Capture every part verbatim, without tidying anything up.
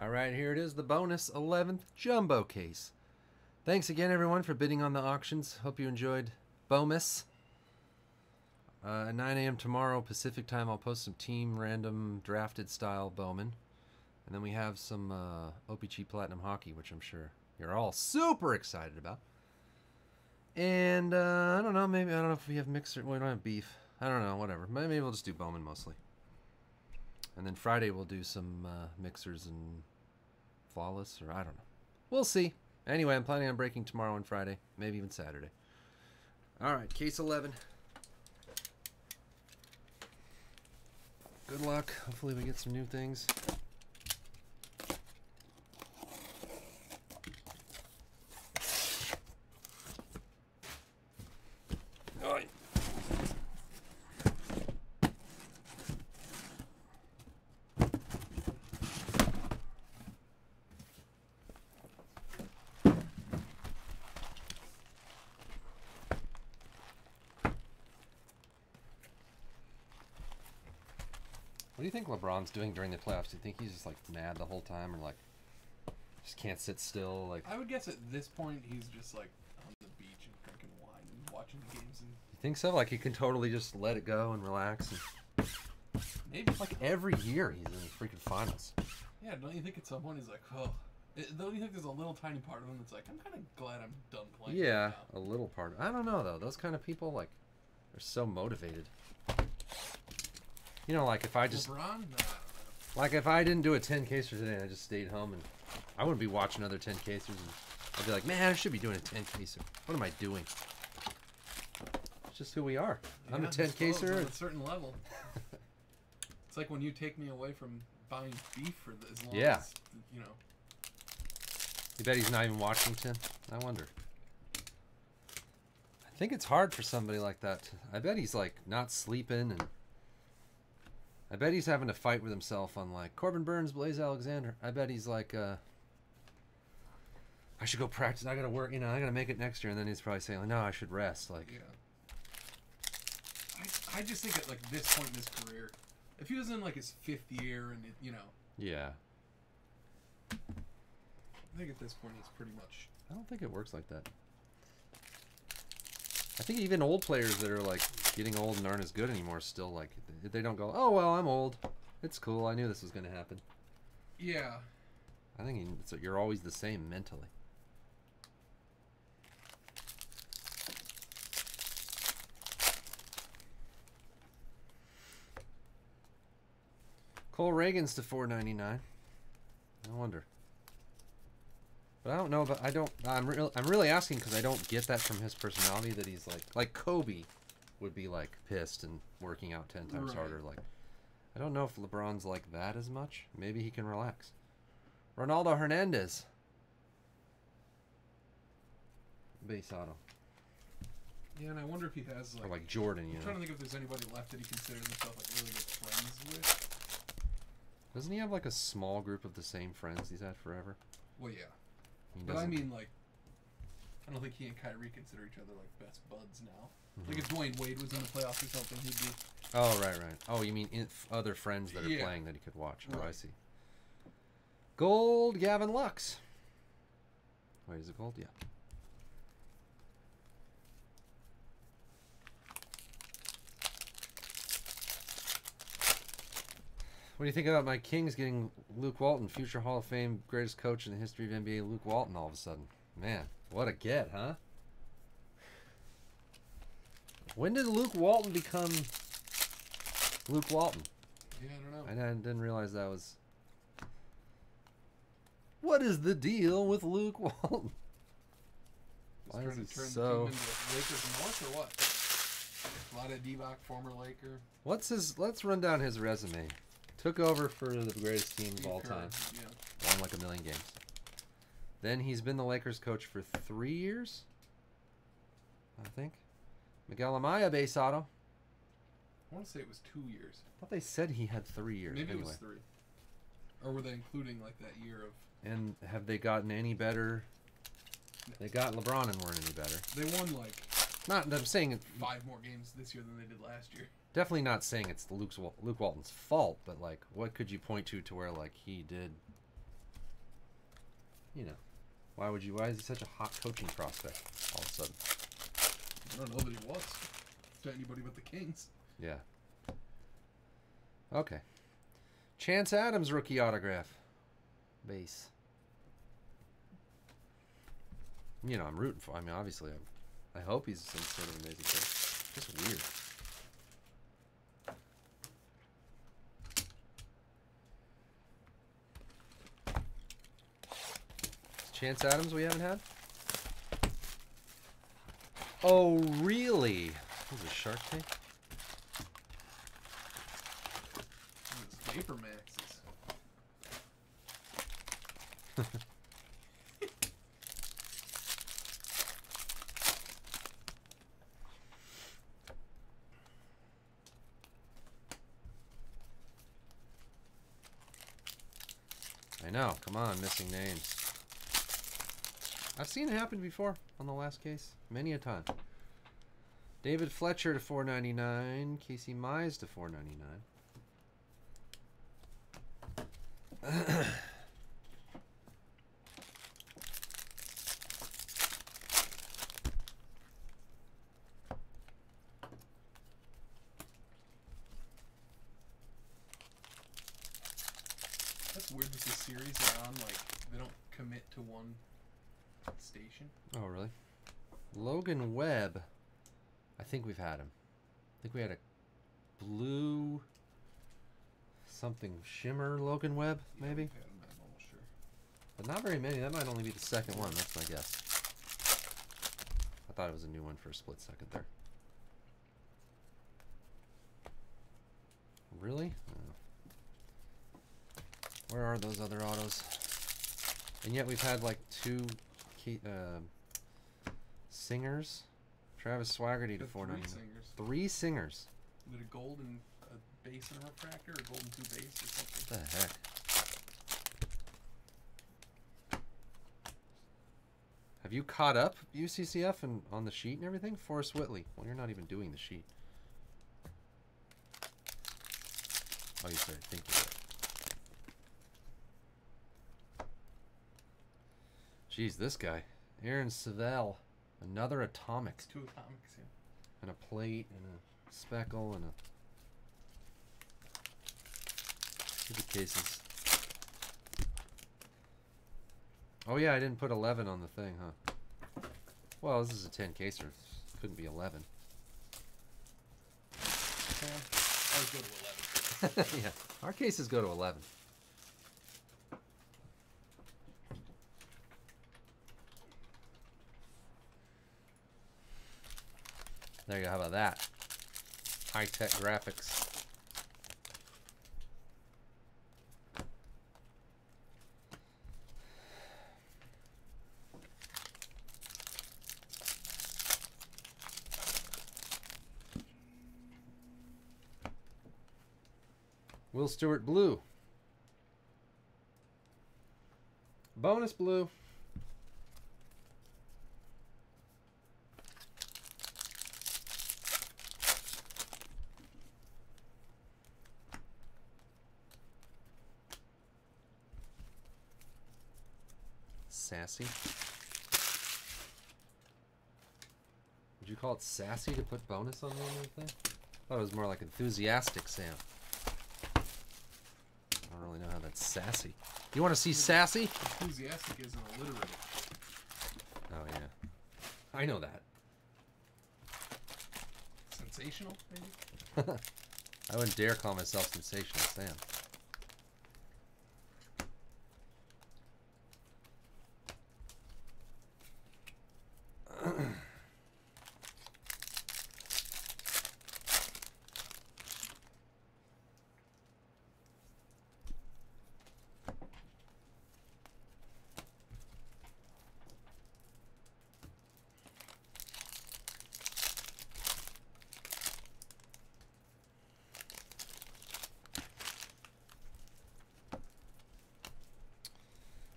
All right, here it is, the bonus eleventh jumbo case. Thanks again, everyone, for bidding on the auctions. Hope you enjoyed Bomas. Uh, at nine A M tomorrow Pacific time, I'll post some team random drafted style Bowman. And then we have some uh, O P G Platinum Hockey, which I'm sure you're all super excited about. And uh, I don't know, maybe, I don't know if we have mixer, well, we don't have beef. I don't know, whatever. Maybe we'll just do Bowman mostly. And then Friday we'll do some uh, mixers and flawless, or I don't know. We'll see. Anyway, I'm planning on breaking tomorrow and Friday, maybe even Saturday. All right, case eleven. Good luck. Hopefully we get some new things. What do you think LeBron's doing during the playoffs? Do you think he's just like mad the whole time, or like just can't sit still? Like, I would guess at this point he's just like on the beach and drinking wine and watching the games. And you think so? Like he can totally just let it go and relax. And maybe like every year he's in the freaking finals. Yeah, don't you think at some point he's like, oh? Don't you think there's a little tiny part of him that's like, I'm kind of glad I'm done playing. Yeah, right now. A little part. I don't know though. Those kind of people like are so motivated. You know, like if I just, LeBron? Like if I didn't do a ten caser today and I just stayed home, and I wouldn't be watching other ten casers. And I'd be like, man, I should be doing a ten caser. What am I doing? It's just who we are. Yeah, I'm a ten caser. On a certain level. It's like when you take me away from buying beef for as long yeah. as, you know. You bet he's not even watching, Tim? I wonder. I think it's hard for somebody like that. I bet he's like not sleeping, and I bet he's having to fight with himself on, like, Corbin Burnes, Blaze Alexander. I bet he's like, uh, I should go practice. I got to work. You know, I got to make it next year. And then he's probably saying, like, no, I should rest. Like, yeah. I, I just think at, like, this point in his career, if he was in, like, his fifth year and, it, you know. Yeah. I think at this point he's pretty much. I don't think it works like that. I think even old players that are, like, getting old and aren't as good anymore still, like, they don't go, oh, well, I'm old. It's cool. I knew this was going to happen. Yeah. I think it's, you're always the same mentally. Cole Ragans to four ninety-nine. I wonder. But I don't know, but I don't, I'm, re I'm really asking because I don't get that from his personality that he's like, like Kobe would be like pissed and working out ten times right. harder. Like, I don't know if LeBron's like that as much. Maybe he can relax. Ronaldo Hernandez. Base auto. Yeah, and I wonder if he has like, or like Jordan, you I'm know. I'm trying to think if there's anybody left that he considers himself like really good friends with. Doesn't he have like a small group of the same friends he's had forever? Well, yeah. But I mean, like, I don't think he and Kyrie consider each other, like, best buds now. Mm-hmm. Like, if Dwyane Wade was in the playoffs or something, he'd be... Oh, right, right. Oh, you mean if other friends that are yeah. playing that he could watch. Right. Oh, I see. Gold Gavin Lux. Wait, is it gold? Yeah. What do you think about my Kings getting Luke Walton, future Hall of Fame, greatest coach in the history of N B A, Luke Walton, all of a sudden? Man, what a get, huh? When did Luke Walton become Luke Walton? Yeah, I don't know. I didn't realize that was... What is the deal with Luke Walton? Why is it so... Lakers North or what? A lot of Divac, former Laker. What's his... Let's run down his resume. Took over for the greatest team of all time. Yeah. Won like a million games. Then he's been the Lakers coach for three years, I think. Miguel Amaya base auto. I want to say it was two years. I thought they said he had three years. Maybe anyway. It was three. Or were they including like that year of... And have they gotten any better? No. They got LeBron and weren't any better. They won like... Not that I'm saying it... Five more games this year than they did last year. Definitely not saying it's Luke's, Luke Walton's fault, but like, what could you point to to where like he did you know, why would you? Why is he such a hot coaching prospect all of a sudden? I don't know that he was to anybody but the Kings. Yeah. Okay. Chance Adams rookie autograph. Base. You know, I'm rooting for. I mean, obviously, I'm, I hope he's some sort of amazing thing. Just weird. Chance Adams we haven't had? Oh, really? What is this, Shark Tank? It's Vapor Maxes. I know, come on, missing names. I've seen it happen before on the last case, many a time. David Fletcher to four ninety-nine, Casey Mize to four ninety-nine. That's weird that the series are on, like, they don't commit to one station. Oh, really? Logan Webb. I think we've had him. I think we had a blue something shimmer Logan Webb, maybe? Yeah, I'm almost sure. But not very many. That might only be the second one. That's my guess. I thought it was a new one for a split second there. Really? Oh. Where are those other autos? And yet we've had like two key, uh, singers. Travis Swaggerty to four ninety-nine. Three singers. Three singers. With a gold and a base and a refractor, or a gold and two base or something. What the heck? Have you caught up, U C C F, and on the sheet and everything? Forrest Whitley. Well, you're not even doing the sheet. Oh, you started thinking about it. Jeez, this guy. Aaron Savelle. Another atomic. Two atomics, yeah. And a plate and a speckle and a stupid cases. Oh yeah, I didn't put eleven on the thing, huh? Well, this is a ten caser. Couldn't be eleven. Yeah, ours go to eleven. Yeah, our cases go to eleven. There you go, how about that? High-tech graphics. Will Stewart blue. Bonus blue. Sassy. Would you call it sassy to put bonus on the other thing? I thought it was more like enthusiastic, Sam. I don't really know how that's sassy. You want to see sassy? Enthusiastic is an alliterative. Oh, yeah. I know that. Sensational, maybe? I wouldn't dare call myself sensational, Sam.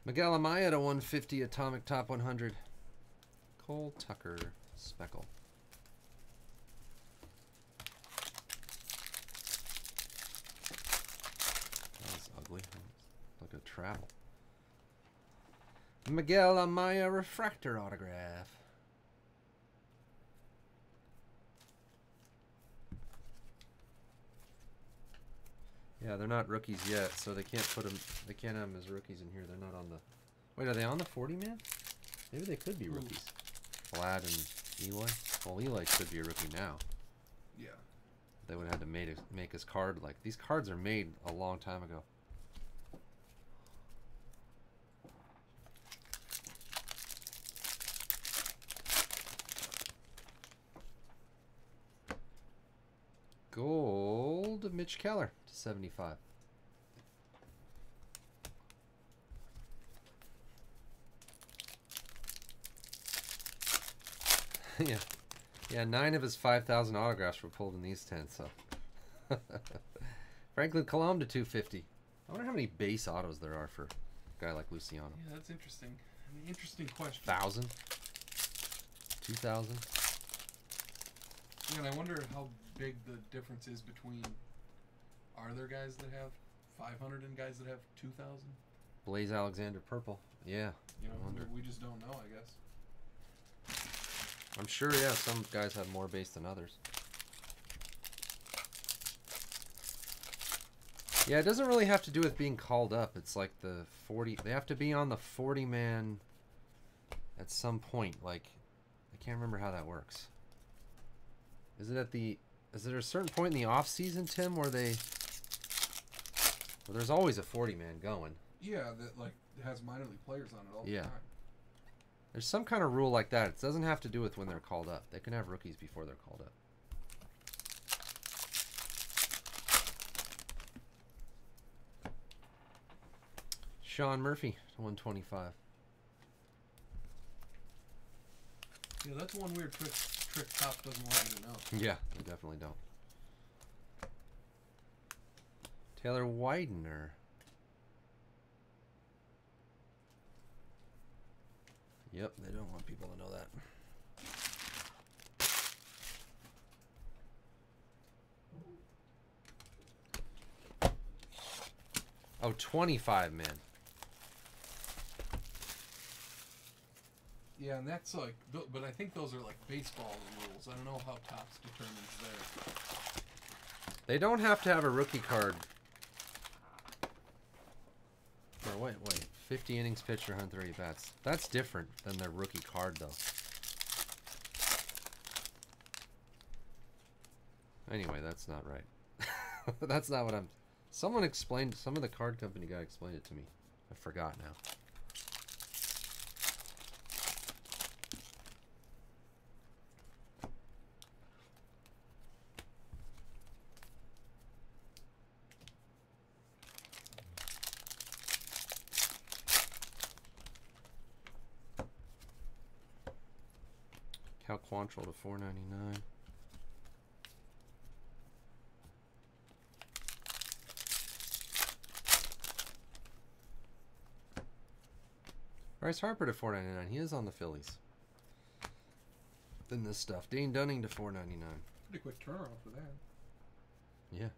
Miguel Amaya to one fifty, Atomic Top one hundred. Cole Tucker, Speckle. That was ugly. Look at travel. Miguel Amaya refractor autograph. Yeah, they're not rookies yet, so they can't put them. They can't have them as rookies in here. They're not on the. Wait, are they on the forty man? Maybe they could be rookies. Ooh. Vlad and Eli. Well, Eli could be a rookie now. Yeah. They would have had to made a, make his card like these cards are made a long time ago. Gold Mitch Keller to seventy-five. Yeah. Yeah, nine of his five thousand autographs were pulled in these ten, so. Franklin Colomb to two fifty. I wonder how many base autos there are for a guy like Luciano. Yeah, that's interesting. An interesting question. one thousand? two thousand? Yeah, and I wonder how big the difference is between, are there guys that have five hundred and guys that have two thousand? Blaze Alexander purple. Yeah. You know, I wonder. We just don't know, I guess. I'm sure, yeah, some guys have more base than others. Yeah, it doesn't really have to do with being called up. It's like the forty... They have to be on the forty-man at some point. Like, I can't remember how that works. Is it at the... Is there a certain point in the off-season, Tim, where they... Well, there's always a forty-man going. Yeah, that, like, has minor league players on it all yeah. the time. There's some kind of rule like that. It doesn't have to do with when they're called up. They can have rookies before they're called up. Sean Murphy to one twenty-five. Yeah, that's one weird trick trick Top doesn't want you to know. Yeah, they definitely don't. Taylor Widener. Yep, they don't want people to know that. Oh, twenty-five, man. Yeah, and that's like, th but I think those are like baseball rules. I don't know how Topps determines theirs. They don't have to have a rookie card. Or wait, wait. fifty innings pitched or one hundred thirty bats. That's different than their rookie card, though. Anyway, that's not right. That's not what I'm... Someone explained... Some of the card company guy explained it to me. I forgot now. Quantrill to four ninety nine. Bryce Harper to four ninety nine. He is on the Phillies. Then this stuff. Dane Dunning to four ninety nine. Pretty quick turnaround for that. Yeah.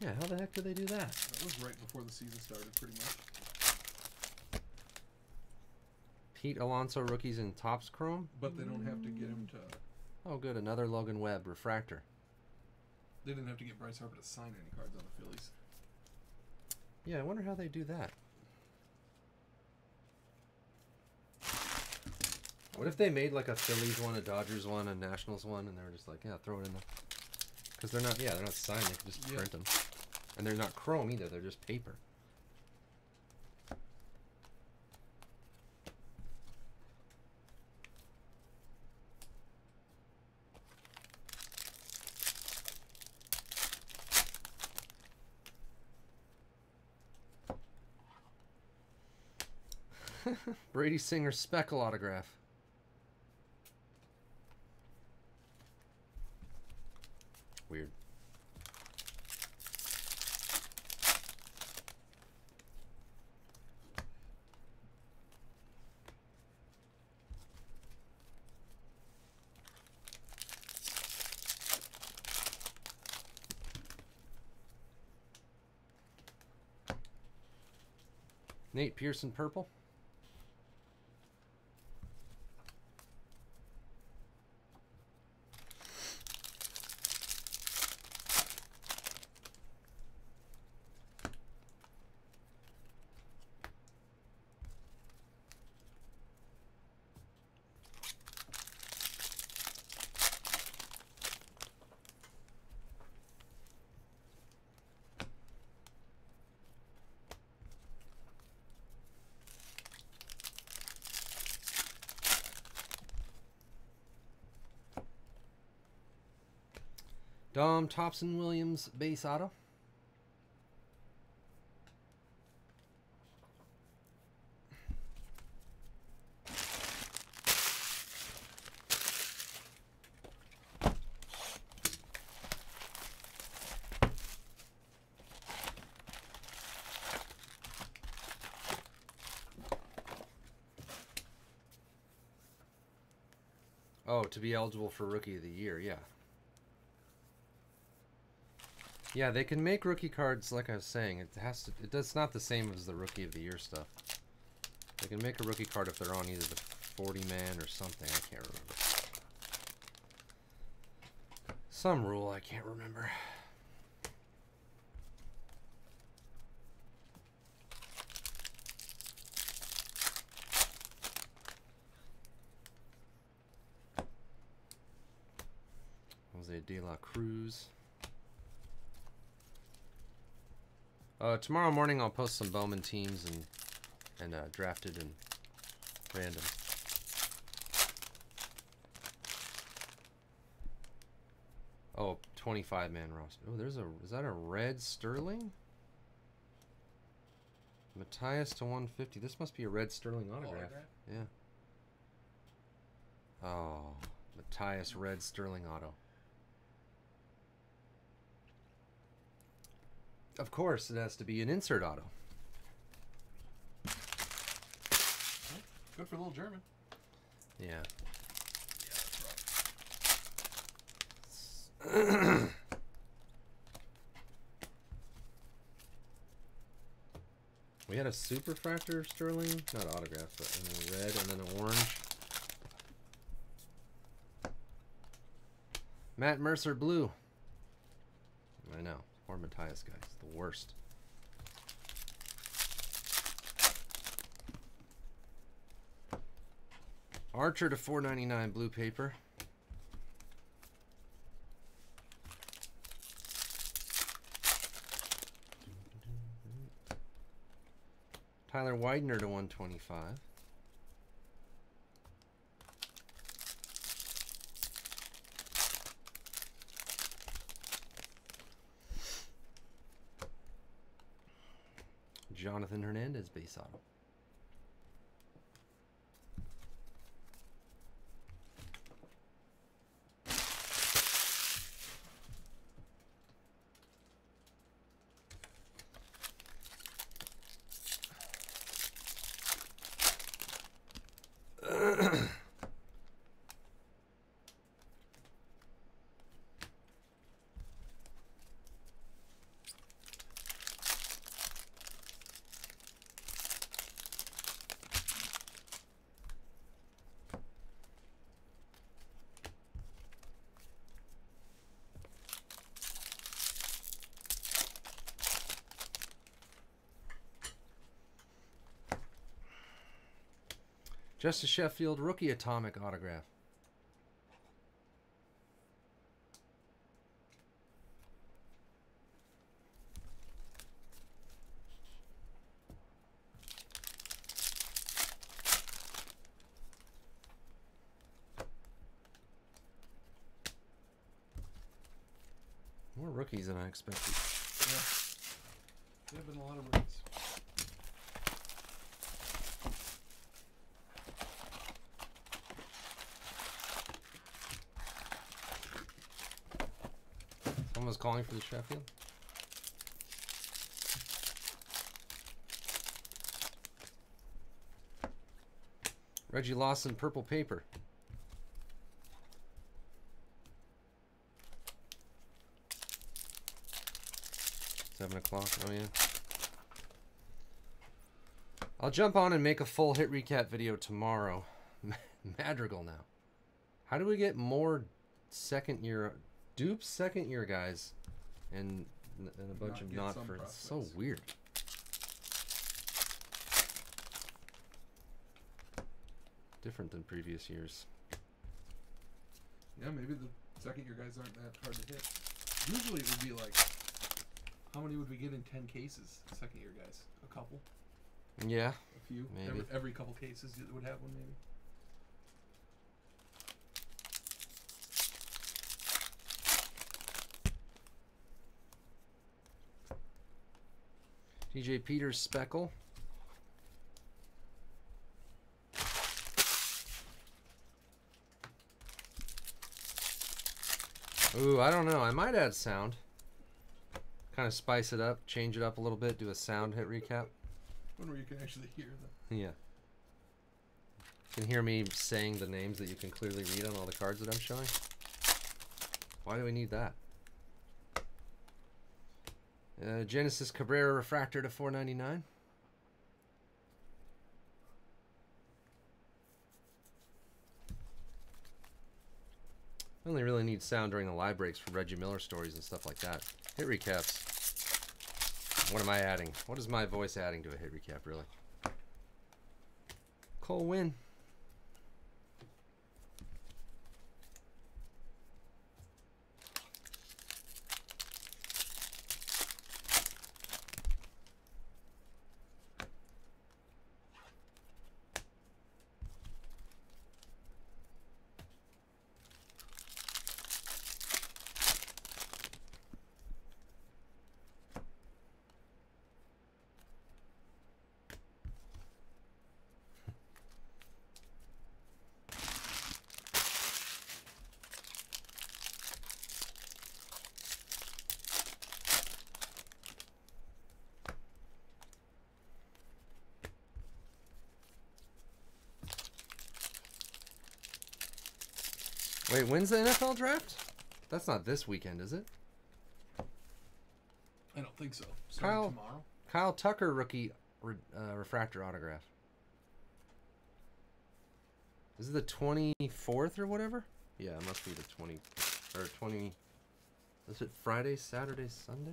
Yeah. How the heck do they do that? That was right before the season started, pretty much. Pete Alonso rookies in Topps Chrome. But they don't have to get him to... Oh, good. Another Logan Webb refractor. They didn't have to get Bryce Harper to sign any cards on the Phillies. Yeah, I wonder how they do that. What if they made like a Phillies one, a Dodgers one, a Nationals one, and they were just like, yeah, throw it in there. Because they're not... Yeah, they're not signed. They can just print yeah. them. And they're not Chrome either. They're just paper. Brady Singer speckle autograph. Weird. Nate Pearson purple. Dom Thompson-Williams base auto. Oh, to be eligible for Rookie of the Year, yeah. Yeah, they can make rookie cards, like I was saying. It has to. It does not the same as the Rookie of the Year stuff. They can make a rookie card if they're on either the forty man or something. I can't remember. Some rule I can't remember. Jose De La Cruz. Uh, tomorrow morning I'll post some Bowman teams and and uh, drafted and random. Oh, twenty-five man roster. Oh, there's a is that a Red Sterling? Matthias to one fifty. This must be a Red Sterling autograph. autograph. Yeah. Oh, Matthias Red Sterling auto. Of course, it has to be an insert auto. Good for a little German. Yeah. Yeah, that's right. We had a super fractor Sterling, not autograph, but and a red and then an orange. Matt Mercer blue. I know. Poor Matthias, guys. The worst. Archer to four ninety-nine blue paper. Taylor Widener to one twenty-five. Jonathan Hernandez base auto. Just a Sheffield rookie atomic autograph. More rookies than I expected. Yeah. There have been a lot of rookies. Was calling for the Sheffield. Reggie Lawson, purple paper. Seven o'clock. Oh yeah. I'll jump on and make a full hit recap video tomorrow. Madrigal now. How do we get more second year? Dupe second year guys and, and a bunch of not for it's so weird. Different than previous years. Yeah, maybe the second year guys aren't that hard to hit. Usually it would be like, how many would we get in ten cases? Second year guys, a couple. Yeah, a few. Maybe. Every, every couple cases it would have one maybe. P J Peters, Speckle. Ooh, I don't know. I might add sound. Kind of spice it up, change it up a little bit, do a sound hit recap. One where you can actually hear them. Yeah. You can hear me saying the names that you can clearly read on all the cards that I'm showing. Why do we need that? Uh, Genesis Cabrera Refractor to four ninety-nine. I only really need sound during the live breaks for Reggie Miller stories and stuff like that. Hit recaps. What am I adding? What is my voice adding to a hit recap, really? Cole Wynn. Wait, when's the N F L draft? That's not this weekend, is it? I don't think so. Starting Kyle, tomorrow. Kyle Tucker rookie re, uh, refractor autograph. Is it the twenty-fourth or whatever? Yeah, it must be the twenty or twenty. Is it Friday, Saturday, Sunday?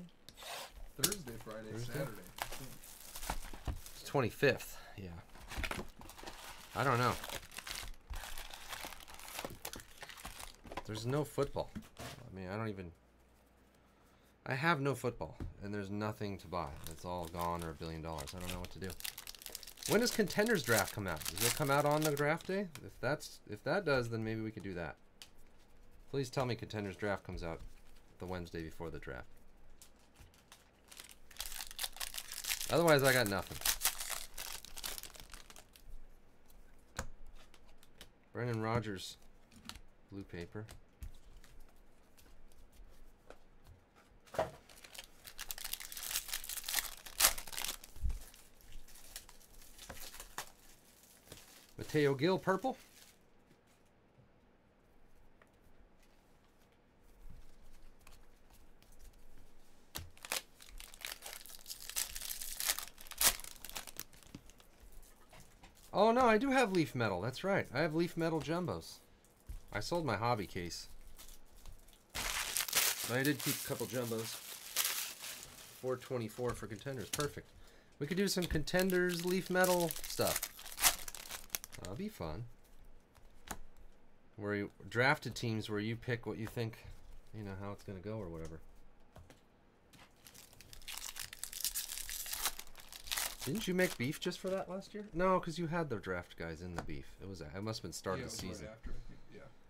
Thursday, Friday, Thursday? Saturday. It's twenty-fifth. Yeah. I don't know. There's no football. I mean, I don't even... I have no football, and there's nothing to buy. It's all gone or a billion dollars. I don't know what to do. When does Contenders Draft come out? Does it come out on the draft day? If that's if that does, then maybe we could do that. Please tell me Contenders Draft comes out the Wednesday before the draft. Otherwise, I got nothing. Brendan Rodgers... blue paper. Mateo Gil, purple. Oh no, I do have leaf metal. That's right. I have leaf metal jumbos. I sold my hobby case. But I did keep a couple jumbos. four twenty-four for Contenders. Perfect. We could do some Contenders leaf metal stuff. That'll be fun. Where you drafted teams where you pick what you think, you know, how it's going to go or whatever. Didn't you make beef just for that last year? No, because you had the draft guys in the beef. It was it must have been start yeah, of the season. Right after.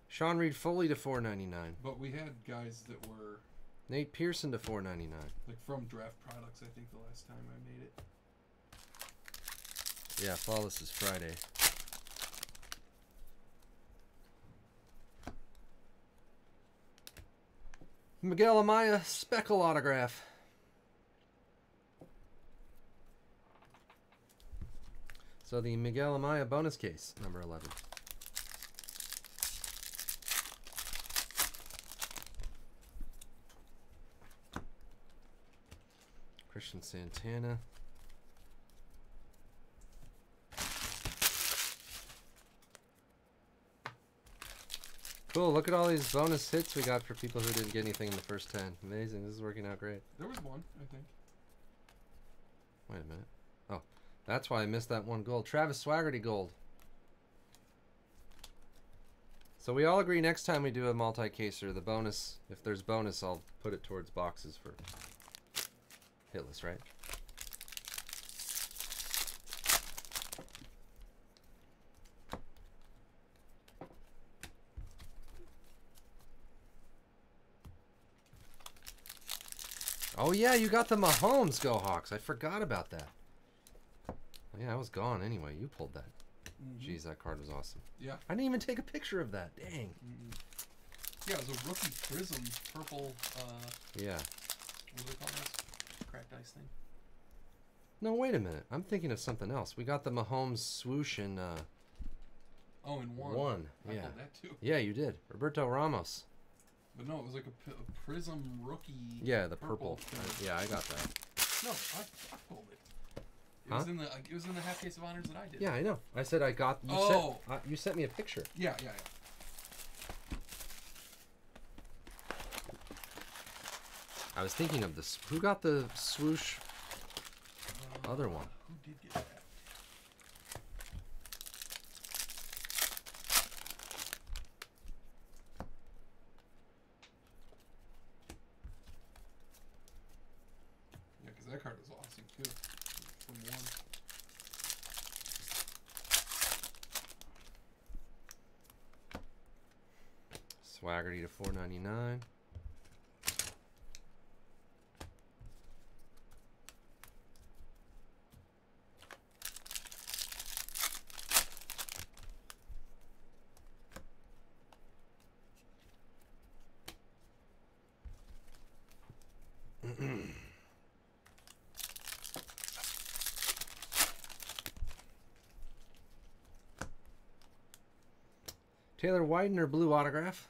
Sean Reed Foley to four ninety-nine. But we had guys that were... Nate Pearson to four ninety-nine. Like from Draft Products, I think, the last time I made it. Yeah, Flawless is Friday. Miguel Amaya, Speckle autograph. So the Miguel Amaya bonus case, number eleven. Christian Santana. Cool, look at all these bonus hits we got for people who didn't get anything in the first ten. Amazing, this is working out great. There was one, I think. Wait a minute. Oh, that's why I missed that one gold. Travis Swaggerty gold. So we all agree next time we do a multi-caser, the bonus, if there's bonus, I'll put it towards boxes for... hitless, right? Oh, yeah, you got the Mahomes Go Hawks. I forgot about that. Yeah, I was gone anyway. You pulled that. Mm-hmm. Jeez, that card was awesome. Yeah. I didn't even take a picture of that. Dang. Mm-hmm. Yeah, it was a rookie prism purple. Uh, yeah. What do they call this? Cracked ice thing. No, wait a minute. I'm thinking of something else. We got the Mahomes swoosh in. Uh, oh, in one. One. I yeah. That too. Yeah, you did. Roberto Ramos. But no, it was like a, a prism rookie. Yeah, the purple. purple. Yeah, I got that. No, I, I pulled it. It, huh? was in the, it was in the half case of honors that I did. Yeah, I know. I said I got. You oh. Sent, uh, you sent me a picture. Yeah, yeah, yeah. I was thinking of this. Who got the swoosh? Uh, Other one. Who did get that? Yeah, because that card was awesome too. From one. Swaggerty to four ninety nine. Taylor Widener blue autograph.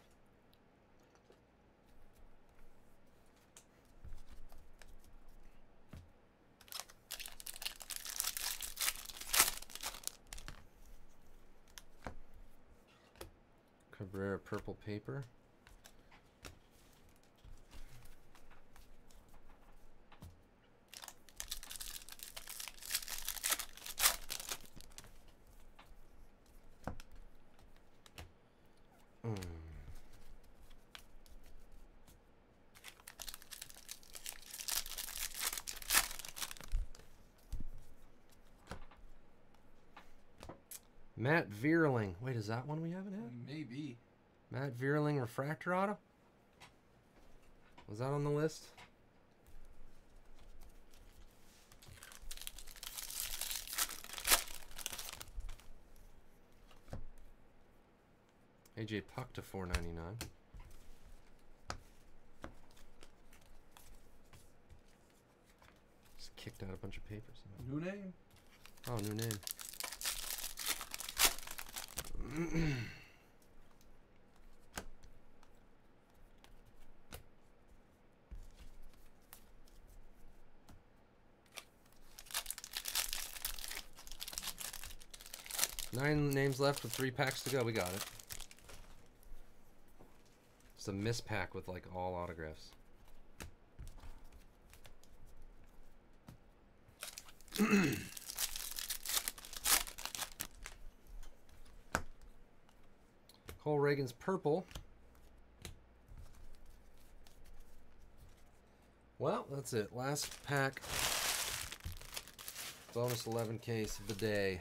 Cabrera purple paper. Matt Vierling. Wait, is that one we haven't had? Maybe. Matt Vierling refractor auto? Was that on the list? A J Puck to four ninety-nine. Just kicked out a bunch of papers. New name? Oh, new name. Nine names left with three packs to go. We got it. It's a miss pack with like all autographs. Cole Ragans purple. Well, that's it. Last pack. Bonus eleven case of the day.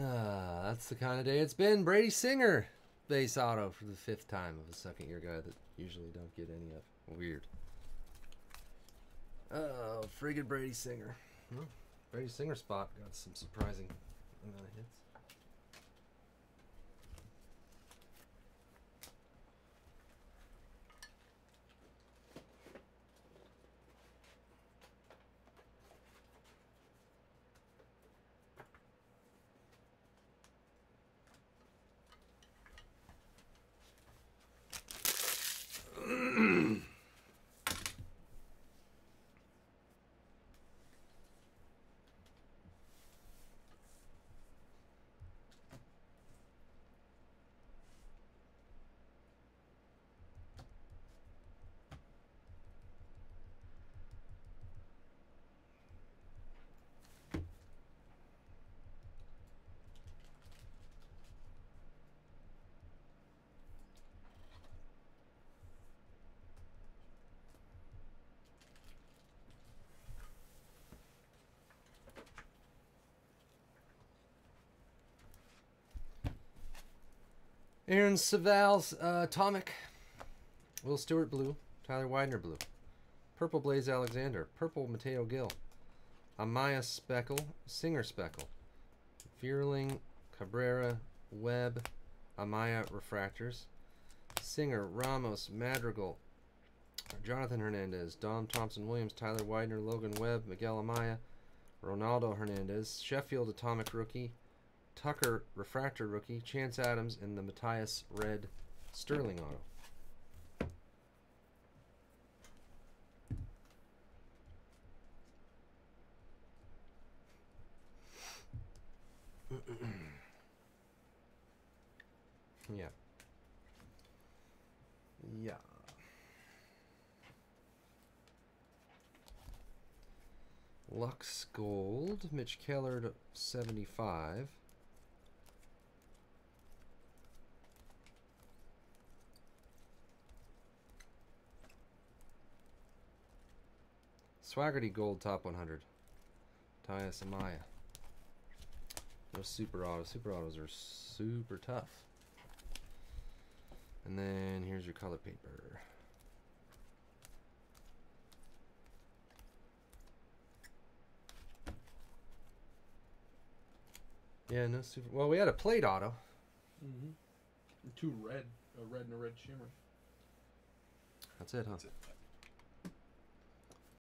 ah, that's the kind of day it's been. Brady Singer base auto for the fifth time of a second year guy that usually don't get any of. Weird. Oh, friggin' Brady Singer. Hmm. Brady Singer spot got some surprising amount of hits. Aaron Saval's uh, Atomic. Will Stewart blue. Tyler Widener blue. Purple Blaze Alexander. Purple Mateo Gil. Amaya Speckle. Singer Speckle. Fearling. Cabrera. Webb. Amaya Refractors. Singer. Ramos. Madrigal. Jonathan Hernandez. Dom Thompson-Williams. Tyler Widener. Logan Webb. Miguel Amaya. Ronaldo Hernandez. Sheffield Atomic Rookie. Tucker Refractor Rookie. Chance Adams. And the Matthias Red Sterling Auto. Yeah. Yeah. Lux Gold, Mitch Keller to seventy-five. Swaggerty Gold Top one hundred. Matthias Amaya. No super autos. Super autos are super tough. And then here's your color paper. Yeah, no super. Well, we had a plate auto. Mm-hmm. Two red, a red and a red shimmer. That's it, huh? That's it.